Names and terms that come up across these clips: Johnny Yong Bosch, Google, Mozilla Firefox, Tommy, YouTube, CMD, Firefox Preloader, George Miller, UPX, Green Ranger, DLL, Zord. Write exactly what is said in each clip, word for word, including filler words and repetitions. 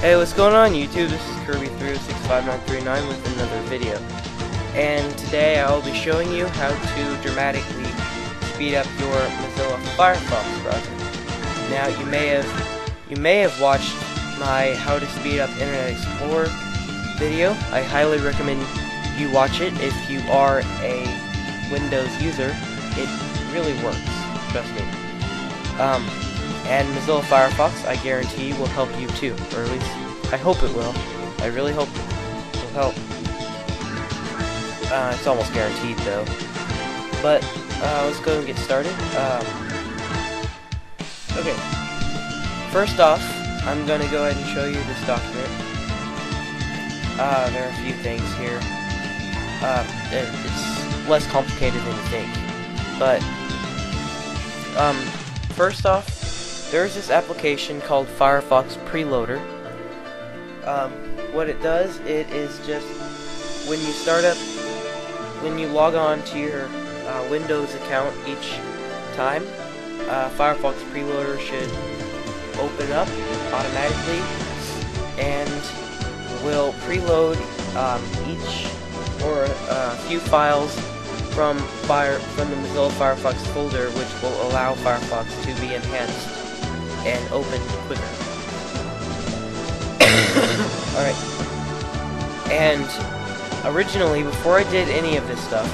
Hey, what's going on YouTube? This is Kirby three oh six five nine three nine with another video. And today I will be showing you how to dramatically speed up your Mozilla Firefox browser. Now you may have you may have watched my how to speed up Internet Explorer video. I highly recommend you watch it if you are a Windows user. It really works, trust me. Um, and Mozilla Firefox, I guarantee, will help you too, or at least I hope it will. I really hope it will help. Uh, it's almost guaranteed though. But uh, let's go and get started. Um, okay. First off, I'm gonna go ahead and show you this document. Uh, there are a few things here. Uh, it's less complicated than you think, but um, first off, there's this application called Firefox Preloader. Um, what it does, it is just when you start up, when you log on to your uh, Windows account each time, uh, Firefox Preloader should open up automatically and will preload um, each or a few files from Fire from the Mozilla Firefox folder, which will allow Firefox to be enhanced and opened quicker. Alright. And originally, before I did any of this stuff,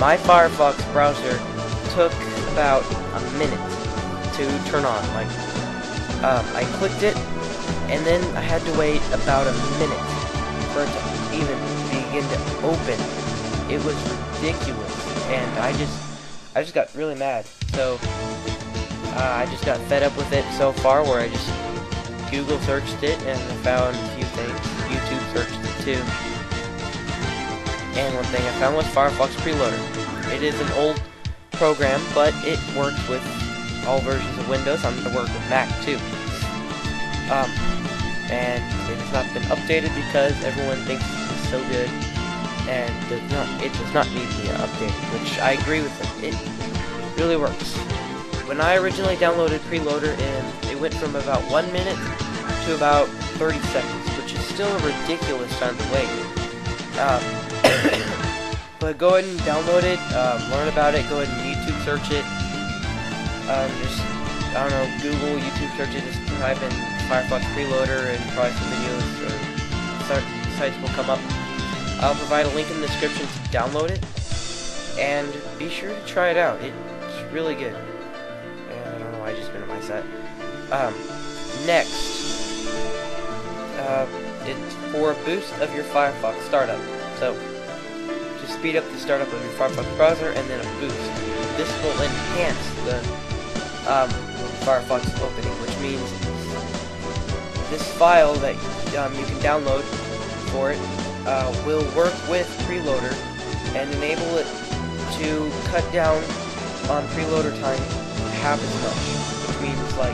my Firefox browser took about a minute to turn on. Like, um, I clicked it, and then I had to wait about a minute for it to even begin to open. It was ridiculous, and I just, I just got really mad. So uh, I just got fed up with it so far, where I just Google searched it and I found a few things. YouTube searched it too, and one thing I found was Firefox Preloader. It is an old program, but it works with all versions of Windows. I'm gonna work with Mac too, um, and it has not been updated because everyone thinks it's so good. And does not, it does not need to be updated, which I agree with them. It really works. When I originally downloaded Preloader, and it went from about one minute to about thirty seconds, which is still a ridiculous time to wait. Um, but go ahead and download it, um, learn about it, go ahead and YouTube search it. Um, just, I don't know, Google, YouTube search it, just type in Firefox Preloader and probably some videos or start, sites will come up. I'll provide a link in the description to download it, and be sure to try it out. It's really good. And I don't know why I just minimized that. Um, next, uh, it's for a boost of your Firefox startup. So, just speed up the startup of your Firefox browser, and then a boost. This will enhance the um, Firefox opening, which means this file that um, you can download for it Uh, will work with Preloader and enable it to cut down on Preloader time half as much, which means, like,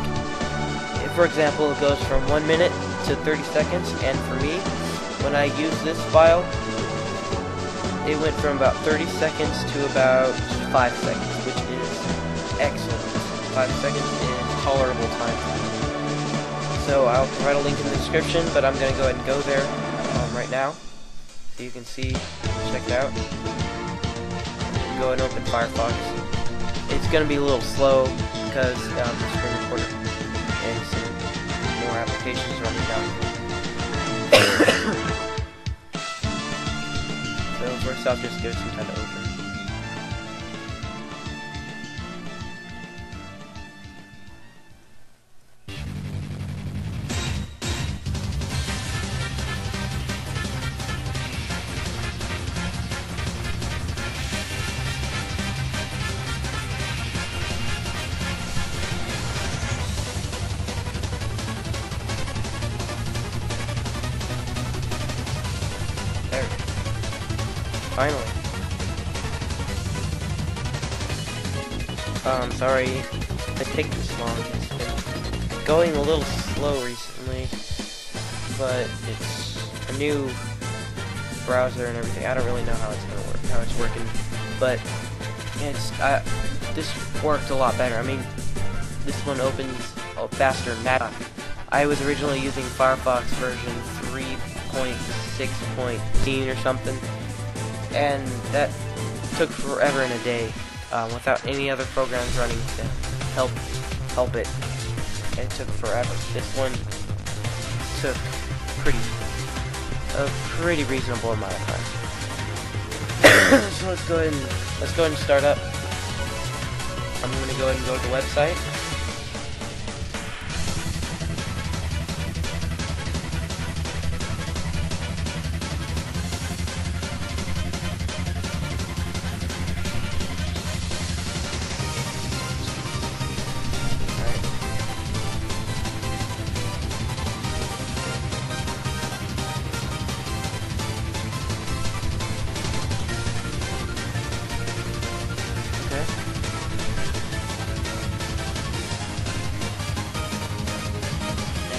if, for example, it goes from one minute to thirty seconds, and for me, when I use this file, it went from about thirty seconds to about five seconds, which is excellent. five seconds is tolerable time. So I'll provide a link in the description, but I'm going to go ahead and go there um, right now. You can see, check it out. Go and open Firefox. It's going to be a little slow because um, the screen recorder and some more applications running down. So first off, just give it some time to open. Finally. Um, sorry, I take this long. It's been going a little slow recently, but it's a new browser and everything. I don't really know how it's gonna work, how it's working, but it's I, this worked a lot better. I mean, this one opens faster than that. I was originally using Firefox version three point six point fifteen or something, and that took forever in a day uh, without any other programs running to help help it. And it took forever. This one took pretty a pretty reasonable amount of time. So let's go ahead and let's go ahead and start up. I'm going to go ahead and go to the website.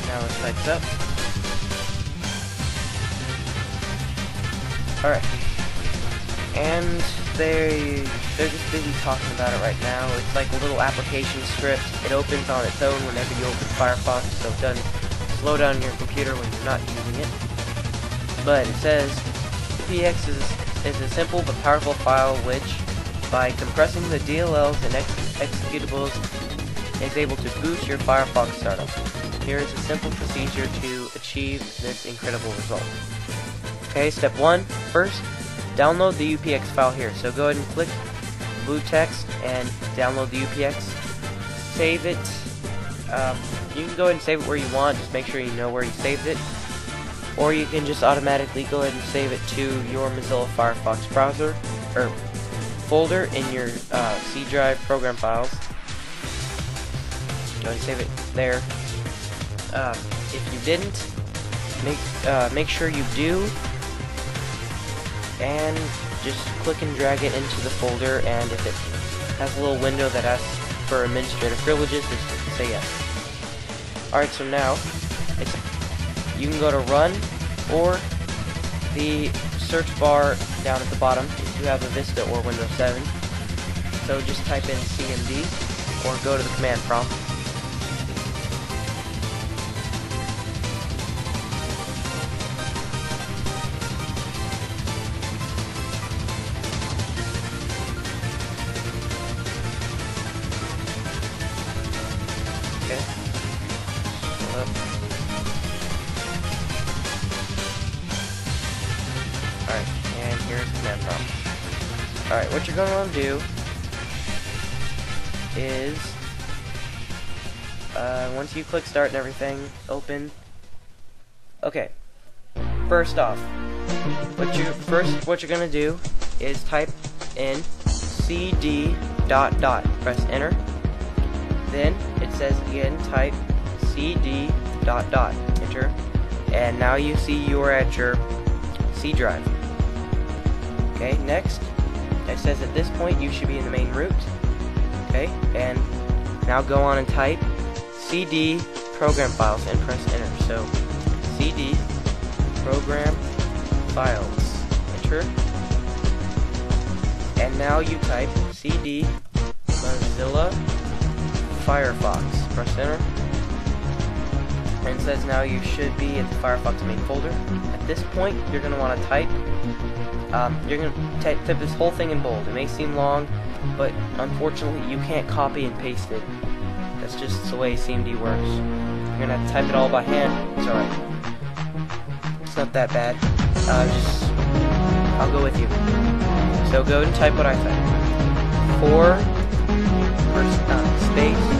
Now it types up. Alright. And they, they're just busy talking about it right now. It's like a little application script. It opens on its own whenever you open Firefox, so done, slow down your computer when you're not using it. But it says, U P X is, is a simple but powerful file which, by compressing the D L Ls and ex executables, is able to boost your Firefox startup. Here is a simple procedure to achieve this incredible result. Okay, step one, first, download the U P X file here. So go ahead and click blue text and download the U P X. Save it. Um, you can go ahead and save it where you want. Just make sure you know where you saved it. Or you can just automatically go ahead and save it to your Mozilla Firefox browser or folder in your uh, C drive program files. Go ahead and save it there. Um, if you didn't, make uh, make sure you do, and just click and drag it into the folder. And if it has a little window that asks for administrative privileges, just say yes. All right, so now it's you can go to Run or the search bar down at the bottom if you have a Vista or Windows seven. So just type in C M D or go to the command prompt. Alright, and here's the command prompt. Alright, what you're going to want to do is, uh, once you click start and everything, open. Okay, first off, what you first what you're going to do is type in cd dot dot, press enter. Then it says again, type cd dot dot, enter, and now you see you are at your C drive. Okay, next, it says at this point you should be in the main root. Okay, and now go on and type cd program files and press enter. So cd program files, enter, and now you type cd Mozilla Firefox, press enter, and it says now you should be at the Firefox main folder. At this point, you're going to want to type, um, you're going to type this whole thing in bold. It may seem long, but unfortunately you can't copy and paste it. That's just the way C M D works. You're going to have to type it all by hand. It's alright. It's not that bad. Uh, just, I'll go with you. So go and type what I type. Four, first, uh, space,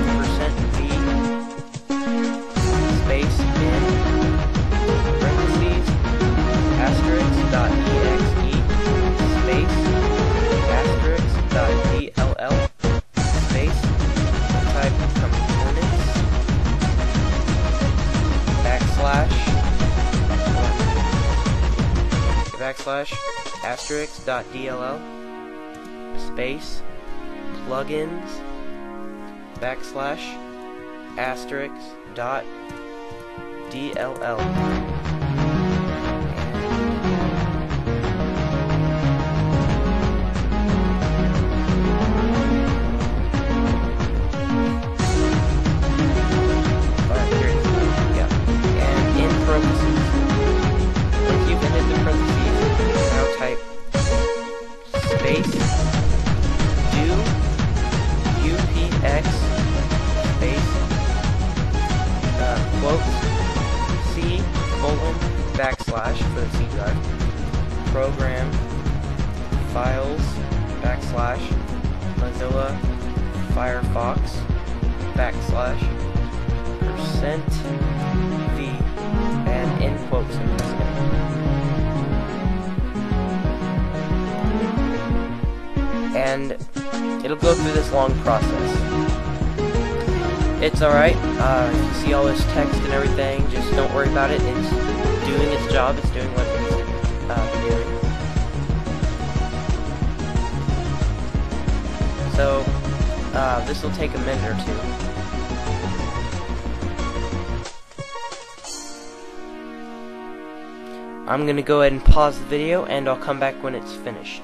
backslash asterisk dot dll space plugins backslash asterisk dot dll. Alright, here it is. Yeah. quote C colon backslash for the C drive, program files backslash Mozilla Firefox backslash percent V and in quotes in this case. And it'll go through this long process. It's alright, uh, you see all this text and everything, just don't worry about it, it's doing its job, it's doing what it's uh, doing. So, uh, this will take a minute or two. I'm gonna go ahead and pause the video, and I'll come back when it's finished.